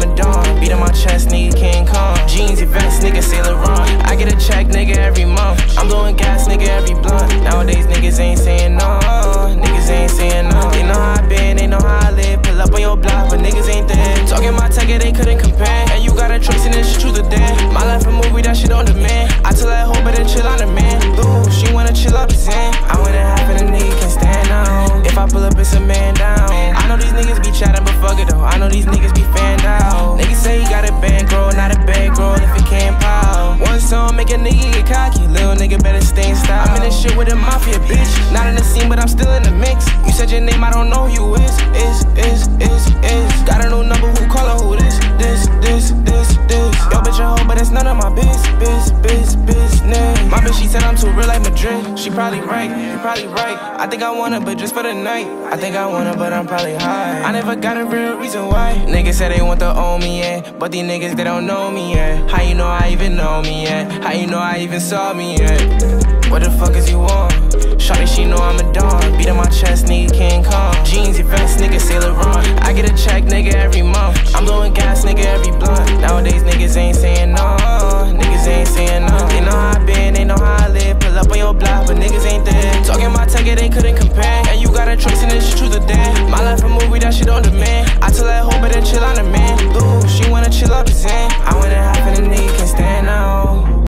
I'm a don. Beat on my chest, nigga, King Kong. Jeans, events, nigga, Saint Laurent. I get a check, nigga, every month. I'm blowing gas, nigga, every blunt. Nowadays, niggas ain't saying no. Niggas ain't saying no. They know how I been, they know how I live. Pull up on your block, but niggas ain't there. Talking my ticket, they couldn't compare. And you got a choice and it's true to them. My life a movie, that shit on demand. I tell her, hope better chill on the man. Ooh, she wanna chill up, Zen. I wanna happen, a nigga can stand on. If I pull up, it's a man down. I know these niggas be chatting, but fuck it though. I know these niggas be fanned out. Niggas say he got a bankroll, not a bankroll if it can't pile. One song make a nigga get cocky, little nigga better stay in style. I'm in this shit with a mafia bitch, not in the scene but I'm still in the mix. You said your name, I don't know who you is. Got a new number, who call her, who this. Yo bitch a hoe, but that's none of my business. My bitch, she said I'm too real like Madrid. She probably right, you probably right. I think I want her, but just for the night. I think I want her, but I'm probably high. I never got a real reason why. Niggas said they want to own me, yeah, but these niggas, they don't know me, yeah. How you know I even know me, yeah? How you know I even saw me, yeah? What the fuck is you on? Shawty, she know I'm a don. Beat on my chest, nigga, King Kong. Jeans, events, nigga, Saint Laurent. I get a check, nigga, every month. I'm blowing gas, nigga, every blunt. Nowadays, niggas ain't saying no. Niggas ain't saying no. They know how I been, they know how I live. Pull up on your block, but niggas ain't there. Talking my ticket, they couldn't compare. And you got a choice and it's true to them. My life a movie, that shit on demand. I tell her, hope better chill on the man. Ooh, she wanna chill up, Zen. I wanna happen, a nigga can stand out.